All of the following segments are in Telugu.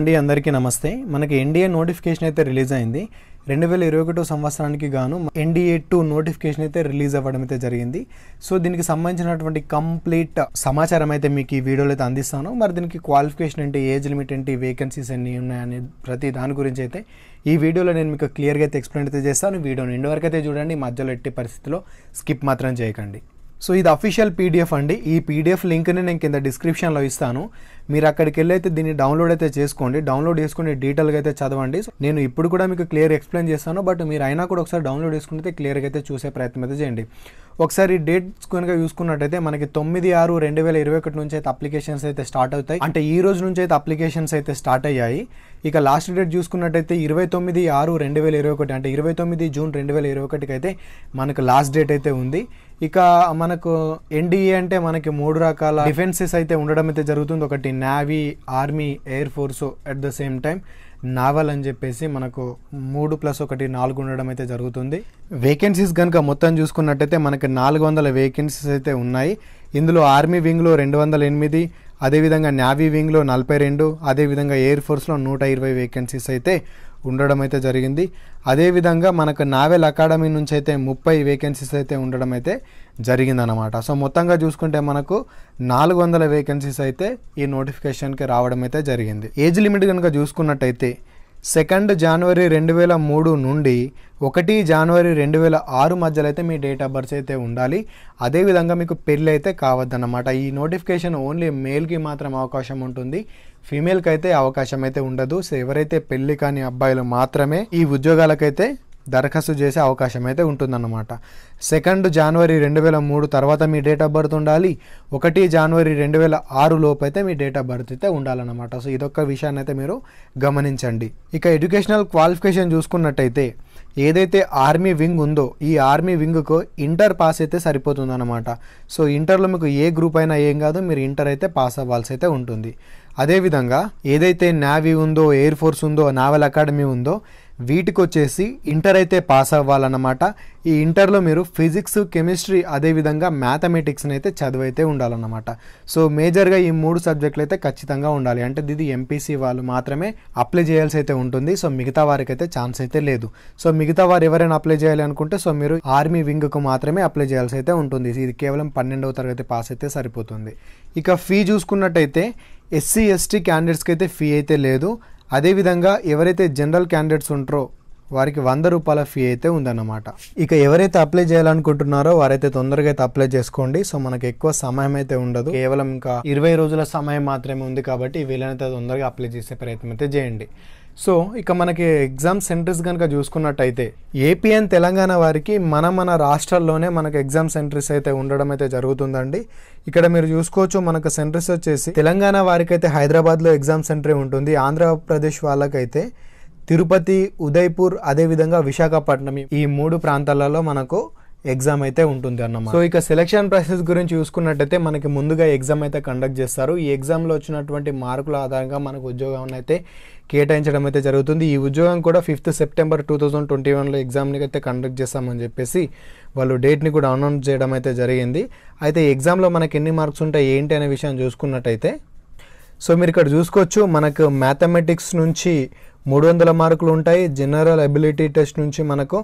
అండి అందరికీ నమస్తే। మనకి ఎన్డీఏ నోటిఫికేషన్ అయితే రిలీజ్ అయ్యింది। 2021 సంవత్సరానికి గాను NDA II నోటిఫికేషన్ అయితే రిలీజ్ అవ్వడం అయితే జరిగింది। సో దీనికి సంబంధించినటువంటి కంప్లీట్ సమాచారం అయితే మీకు ఈ వీడియోలో అయితే అందిస్తాను। మరి దీనికి క్వాలిఫికేషన్ ఏంటి, ఏజ్ లిమిట్ ఏంటి, వేకెన్సీస్ ఎన్ని ఉన్నాయి అనే ప్రతి దాని గురించి అయితే ఈ వీడియోలో నేను మీకు క్లియర్గా అయితే ఎక్స్ప్లెయిన్ అయితే చేస్తాను। వీడియోని ఎండ్ వరకు అయితే చూడండి, మధ్యలో ఎట్టి పరిస్థితిలో స్కిప్ మాత్రం చేయకండి। सो इध ऑफिशियल पीडीएफ अंडी। ई पीडीएफ लिंक ने नेनु किंद डिस्क्रिप्शन लो इस्तानु, मीरु अक्कडिकि वेल्लि अयिते दीनिनि डाउनलोड अयिते चेसुकोंडि। डाउनलोड चेसुकोनि डीटेल गा अयिते चदवंडि। सो नेनु इप्पुडु कूडा मीकु क्लियर एक्सप्लेन चेस्तानु, बट मीरु अयिना कूडा ओकसारि डाउनलोड चेसुकुंटे क्लियर गा अयिते चूसे प्रयत्नं अयिते चेयंडि। ఒకసారి డేట్స్ కనుక చూసుకున్నట్లయితే మనకి 9/6/2021 నుంచి అయితే అప్లికేషన్స్ అయితే స్టార్ట్ అవుతాయి। అంటే ఈ రోజు నుంచి అయితే అప్లికేషన్స్ అయితే స్టార్ట్ అయ్యాయి। ఇక లాస్ట్ డేట్ చూసుకున్నట్లయితే 29/6/2021 అంటే 29 జూన్ 2021 కి అయితే మనకు లాస్ట్ డేట్ అయితే ఉంది। ఇక మనకు ఎన్డీఏ అంటే మనకి 3 రకాల డిఫెన్సెస్ అయితే ఉండడం అయితే జరుగుతుంది। ఒకటి navy, army, air force, at the same time naval అని చెప్పేసి మనకు 3+1 4 ఉండడం అయితే జరుగుతుంది। వేకెన్సీస్ కనుక మొత్తం చూసుకున్నట్టయితే మనకి 400 వేకెన్సీస్ అయితే ఉన్నాయి। ఇందులో ఆర్మీ వింగ్లో 208, అదేవిధంగా నేవీ వింగ్లో 42, అదేవిధంగా ఎయిర్ ఫోర్స్లో 120 వేకెన్సీస్ అయితే ఉండడం అయితే జరిగింది। అదేవిధంగా మనకు నావల్ అకాడమీ నుంచి అయితే 30 వేకెన్సీస్ అయితే ఉండడం అయితే జరిగిందనమాట। సో మొత్తంగా చూసుకుంటే మనకు 400 వేకెన్సీస్ అయితే ఈ నోటిఫికేషన్కి రావడం అయితే జరిగింది। ఏజ్ లిమిట్ కనుక చూసుకున్నట్టయితే 2 జనవరి 2003 నుండి 1 జనవరి 2006 మధ్యలో అయితే మీ డేట్ ఆఫ్ బర్త్ అయితే ఉండాలి। అదేవిధంగా మీకు పెళ్ళి అయితే కావద్దన్నమాట। ఈ నోటిఫికేషన్ ఓన్లీ మేల్కి మాత్రం అవకాశం ఉంటుంది, ఫీమేల్కి అయితే అవకాశం అయితే ఉండదు। సో ఎవరైతే పెళ్ళి కాని అబ్బాయిలు మాత్రమే ఈ ఉద్యోగాలకైతే దరఖాస్తు చేసే అవకాశం అయితే ఉంటుందన్నమాట। 2 జనవరి 2003 తర్వాత మీ డేట్ ఆఫ్ బర్త్ ఉండాలి, 1 జనవరి 2006 లోపు అయితే మీ డేట్ ఆఫ్ బర్త్ అయితే ఉండాలన్నమాట। సో ఇదొక్క విషయాన్ని అయితే మీరు గమనించండి। ఇక ఎడ్యుకేషనల్ క్వాలిఫికేషన్ చూసుకున్నట్టయితే ఏదైతే ఆర్మీ వింగ్ ఉందో ఈ ఆర్మీ వింగ్కు ఇంటర్ పాస్ అయితే సరిపోతుందన్నమాట। సో ఇంటర్లో మీకు ఏ గ్రూప్ అయినా ఏం కాదు, మీరు ఇంటర్ అయితే పాస్ అవ్వాల్సి అయితే ఉంటుంది। అదేవిధంగా ఏదైతే నేవీ ఉందో, ఎయిర్ ఫోర్స్ ఉందో, నావల్ అకాడమీ ఉందో వీటికి వచ్చేసి ఇంటర్ అయితే పాస్ అవ్వాలన్నమాట। ఈ ఇంటర్లో మీరు ఫిజిక్స్, కెమిస్ట్రీ, అదేవిధంగా మ్యాథమెటిక్స్ని అయితే చదివైతే ఉండాలన్నమాట। సో మేజర్గా ఈ 3 సబ్జెక్టులు అయితే ఖచ్చితంగా ఉండాలి। అంటే ఇది ఎంపీసీ వాళ్ళు మాత్రమే అప్లై చేయాల్సి అయితే ఉంటుంది। సో మిగతా వారికి అయితే ఛాన్స్ అయితే లేదు। సో మిగతా వారు ఎవరైనా అప్లై చేయాలి అనుకుంటే సో మీరు ఆర్మీ వింగ్కు మాత్రమే అప్లై చేయాల్సి అయితే ఉంటుంది। ఇది కేవలం 12వ తరగతి పాస్ అయితే సరిపోతుంది। ఇక ఫీ చూసుకున్నట్టయితే ఎస్సీ ఎస్టీ క్యాండిడేట్స్కి అయితే ఫీ అయితే లేదు। అదేవిధంగా ఎవరైతే జనరల్ క్యాండిడేట్స్ ఉంటారో వారికి 100 రూపాయల ఫీ అయితే ఉందన్నమాట। ఇక ఎవరైతే అప్లై చేయాలనుకుంటున్నారో వారైతే తొందరగా అయితే అప్లై చేసుకోండి। సో మనకు ఎక్కువ సమయం అయితే ఉండదు, కేవలం ఇంకా 20 రోజుల సమయం మాత్రమే ఉంది కాబట్టి వీలైనంత తొందరగా అప్లై చేసే ప్రయత్నం అయితే చేయండి। సో ఇక మనకి ఎగ్జామ్ సెంటర్స్ కనుక చూసుకున్నట్టయితే ఏపీ అండ్ తెలంగాణ వారికి మన రాష్ట్రాల్లోనే మనకు ఎగ్జామ్ సెంటర్స్ అయితే ఉండడం అయితే జరుగుతుందండి। ఇక్కడ మీరు చూసుకోవచ్చు, మనకు సెంటర్స్ వచ్చేసి తెలంగాణ వారికి అయితే హైదరాబాద్లో ఎగ్జామ్ సెంటర్ ఉంటుంది, ఆంధ్రప్రదేశ్ వాళ్ళకైతే తిరుపతి, ఉదయ్పూర్, అదేవిధంగా విశాఖపట్నం, ఈ 3 ప్రాంతాలలో మనకు ఎగ్జామ్ అయితే ఉంటుంది అన్నమాట। సో ఇక సెలక్షన్ ప్రాసెస్ గురించి చూసుకున్నట్టయితే మనకి ముందుగా ఎగ్జామ్ అయితే కండక్ట్ చేస్తారు। ఈ ఎగ్జామ్లో వచ్చినటువంటి మార్కుల ఆధారంగా మనకు ఉద్యోగం అయితే కేటాయించడం అయితే జరుగుతుంది। ఈ ఉద్యోగం కూడా 5th సెప్టెంబర్ 2021లో ఎగ్జామ్ని అయితే కండక్ట్ చేస్తామని చెప్పేసి వాళ్ళు డేట్ని కూడా అనౌన్స్ చేయడం అయితే జరిగింది। అయితే ఎగ్జామ్లో మనకి ఎన్ని మార్క్స్ ఉంటాయి ఏంటి అనే విషయం చూసుకున్నట్టయితే సో మీరు ఇక్కడ చూసుకోవచ్చు, మనకు మ్యాథమెటిక్స్ నుంచి 300 మార్కులు ఉంటాయి, జనరల్ అబిలిటీ టెస్ట్ నుంచి మనకు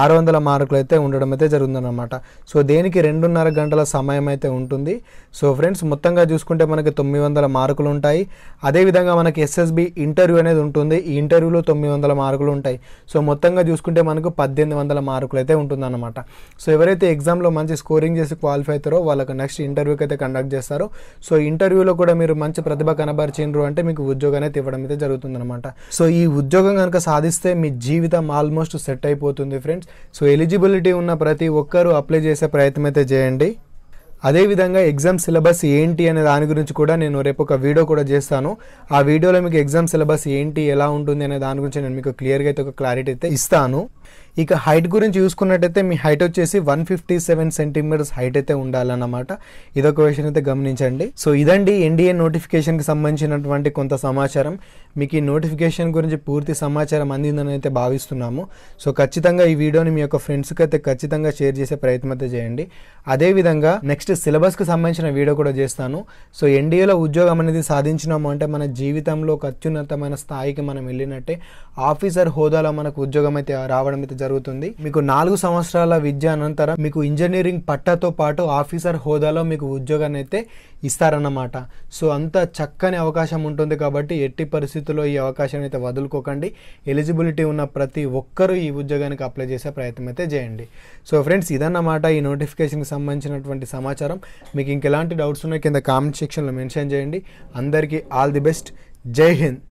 600 మార్కులు అయితే ఉండడం అయితే జరుగుతుందన్నమాట। సో దేనికి 2.5 గంటల సమయం అయితే ఉంటుంది। సో ఫ్రెండ్స్ మొత్తంగా చూసుకుంటే మనకి 900 మార్కులు ఉంటాయి। అదేవిధంగా మనకి SSB ఇంటర్వ్యూ అనేది ఉంటుంది, ఈ ఇంటర్వ్యూలో 900 మార్కులు ఉంటాయి। సో మొత్తంగా చూసుకుంటే మనకు 1800 మార్కులు అయితే ఉంటుందన్నమాట। సో ఎవరైతే ఎగ్జామ్లో మంచి స్కోరింగ్ చేసి క్వాలిఫై అవుతారో వాళ్ళకి నెక్స్ట్ ఇంటర్వ్యూకి అయితే కండక్ట్ చేస్తారు। సో ఇంటర్వ్యూలో కూడా మీరు మంచి ప్రతిభ కనబరిచిండ్రు అంటే మీకు ఉద్యోగాన్ని అయితే ఇవ్వడం అయితే జరుగుతుందన్నమాట। సో ఈ ఉద్యోగం కనుక సాధిస్తే మీ జీవితం ఆల్మోస్ట్ సెట్ అయిపోతుంది ఫ్రెండ్స్। సో ఎలిజిబిలిటీ ఉన్న ప్రతి ఒక్కరూ అప్లై చేసే ప్రయత్నం అయితే చేయండి। అదేవిధంగా ఎగ్జామ్ సిలబస్ ఏంటి అనే దాని గురించి కూడా నేను రేపు ఒక వీడియో కూడా చేస్తాను। ఆ వీడియోలో మీకు ఎగ్జామ్ సిలబస్ ఏంటి, ఎలా ఉంటుంది అనే దాని గురించి నేను మీకు క్లియర్గా అయితే ఒక క్లారిటీ అయితే ఇస్తాను। ఇక హైట్ గురించి చూసుకున్నట్లయితే మీ హైట్ వచ్చేసి 157 సెంటీమీటర్స్ హైట్ అయితే ఉండాలన్నమాట. ఇదొక క్వశ్చన్ అయితే గమనించండి. సో ఇదండి NDA నోటిఫికేషన్ కి సంబంధించినటువంటి కొంత సమాచారం. మీకు ఈ నోటిఫికేషన్ గురించి పూర్తి సమాచారం అందిందని అయితే భావిస్తున్నాము. సో ఖచ్చితంగా ఈ వీడియోని మీ యొక్క ఫ్రెండ్స్కి అయితే ఖచ్చితంగా షేర్ చేసే ప్రయత్నం అయితే చేయండి. అదేవిధంగా నెక్స్ట్ సిలబస్కి సంబంధించిన వీడియో కూడా చేస్తాను. సో NDAలో ఉద్యోగం అనేది సాధించినాము అంటే మన జీవితంలో ఒక అత్యున్నతమైన స్థాయికి మనం వెళ్ళినట్టే, ఆఫీసర్ హోదాలో మనకు ఉద్యోగం అయితే రావడం అయితే జరుగుతుంది. మీకు 4 సంవత్సరాల విద్య అనంతరం మీకు ఇంజనీరింగ్ పట్టాతో పాటు ఆఫీసర్ హోదాలో మీకు ఉద్యోగాన్ని అయితే ఇస్తారన్నమాట. సో అంత చక్కని అవకాశం ఉంటుంది కాబట్టి ఎట్టి పరిస్థితుల్లో ఈ అవకాశాన్ని అయితే వదులుకోకండి. ఎలిజిబిలిటీ ఉన్న ప్రతి ఒక్కరూ ఈ ఉద్యోగానికి అప్లై చేసే ప్రయత్నం అయితే చేయండి. సో ఫ్రెండ్స్ ఇదన్నమాట ఈ నోటిఫికేషన్కి సంబంధించినటువంటి సమాచారం. మీకు ఇంకెలాంటి డౌట్స్ ఉన్నాయి కింద కామెంట్ సెక్షన్లో మెన్షన్ చేయండి. అందరికీ ఆల్ ది బెస్ట్. జై హింద్.